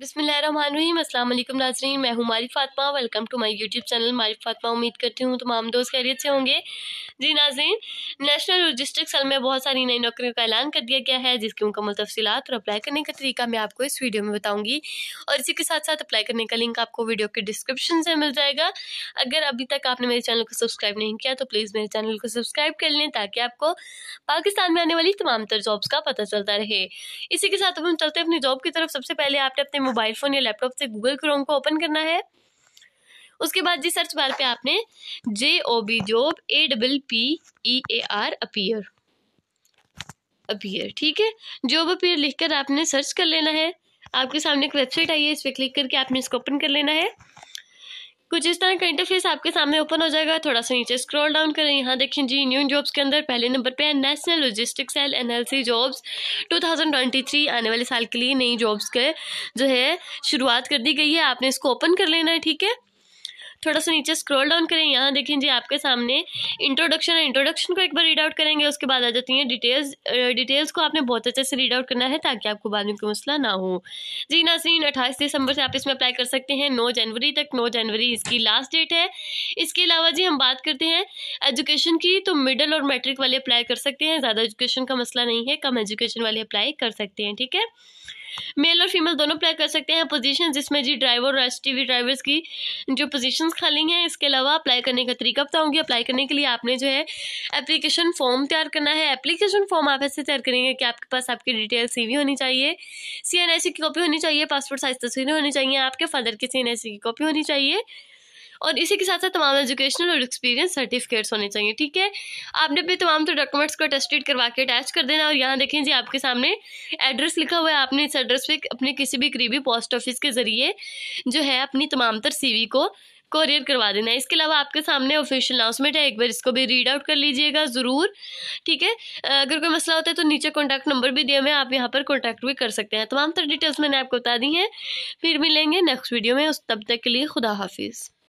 बिस्मिल्लाहिर्रहमानिर्रहीम, अस्सलाम वालेकुम नाज़रीन। मैं हूँ Mari Fatima. Welcome to my YouTube channel Mari Fatima. उम्मीद करती हूँ तमाम दोस्त खैरियत से होंगे। जी नाज़रीन, नेशनल लॉजिस्टिक्स सेल में बहुत सारी नई नौकरियों का ऐलान कर दिया गया है, जिसकी मुकम्मल तफसीलात और अप्लाई करने का तरीका मैं आपको इस वीडियो में बताऊँगी। और इसी के साथ साथ अप्लाई करने का लिंक आपको वीडियो के डिस्क्रिप्शन से मिल जाएगा। अगर अभी तक आपने मेरे चैनल को सब्सक्राइब नहीं किया तो प्लीज़ मेरे चैनल को सब्सक्राइब कर लें, ताकि आपको पाकिस्तान में आने वाली तमाम तर जॉब्स का पता चलता रहे। इसी के साथ अब हम चलते हैं अपनी जॉब की तरफ। सबसे पहले आपने अपने मोबाइल फ़ोन या लैपटॉप से गूगल क्रोम को ओपन करना है। उसके बाद जी सर्च बार पे आपने JOB जॉब APPEAR अपीयर, ठीक है, जॉब अपीयर लिखकर आपने सर्च कर लेना है। आपके सामने एक वेबसाइट आई है, इस पर क्लिक करके आपने इसको ओपन कर लेना है। कुछ इस तरह का इंटरफेस आपके सामने ओपन हो जाएगा। थोड़ा सा नीचे स्क्रॉल डाउन करें, यहाँ देखें जी न्यू जॉब्स के अंदर पहले नंबर पे है national logistics Cell NLC jobs 2023। आने वाले साल के लिए नई जॉब्स के जो है शुरुआत कर दी गई है। आपने इसको ओपन कर लेना है, ठीक है। थोड़ा सा नीचे स्क्रॉल डाउन करें, यहाँ देखें जी आपके सामने इंट्रोडक्शन है। इंट्रोडक्शन को एक बार रीड आउट करेंगे, उसके बाद आ जाती हैं डिटेल्स। डिटेल्स को आपने बहुत अच्छे से रीड आउट करना है, ताकि आपको बाद में कोई मसला ना हो। जी नाज़रीन, 28 दिसंबर से आप इसमें अप्लाई कर सकते हैं, 9 जनवरी तक। 9 जनवरी इसकी लास्ट डेट है। इसके अलावा जी हम बात करते हैं एजुकेशन की, तो मिडल और मैट्रिक वाले अप्लाई कर सकते हैं। ज़्यादा एजुकेशन का मसला नहीं है, कम एजुकेशन वाले अप्लाई कर सकते हैं, ठीक है। मेल और फीमेल दोनों अप्लाई कर सकते हैं। पोजीशन जिसमें जी ड्राइवर और STV ड्राइवर्स की जो पोजीशंस खाली हैं। इसके अलावा अप्लाई करने का तरीका बताऊंगी। अप्लाई करने के लिए आपने जो है एप्लीकेशन फॉर्म तैयार करना है। एप्लीकेशन फॉर्म आप ऐसे तैयार करेंगे कि आपके पास आपकी डिटेल CV होनी चाहिए, CNIC की कॉपी होनी चाहिए, पासपोर्ट साइज तस्वीरें होनी चाहिए, आपके फादर की CNIC की कॉपी होनी चाहिए, और इसी के साथ साथ तमाम एजुकेशनल और एक्सपीरियंस सर्टिफिकेट्स होने चाहिए, ठीक है। आपने अपने तमाम तो डॉक्यूमेंट्स को अटेस्टेड करवा के अटैच कर देना। और यहाँ देखें जी आपके सामने एड्रेस लिखा हुआ है। आपने इस एड्रेस पे अपने किसी भी करीबी पोस्ट ऑफिस के जरिए जो है अपनी तमाम तर CV को कोरियर करवा देना है। इसके अलावा आपके सामने ऑफिशियल अनाउंसमेंट है, एक बार इसको भी रीड आउट कर लीजिएगा ज़रूर, ठीक है। अगर कोई मसला होता है तो नीचे कॉन्टैक्ट नंबर भी दिए हुए हैं, आप यहाँ पर कॉन्टैक्ट भी कर सकते हैं। तमाम तर डिटेल्स मैंने आपको बता दी हैं। फिर मिलेंगे नेक्स्ट वीडियो में, उस तब तक के लिए खुदा हाफिज़।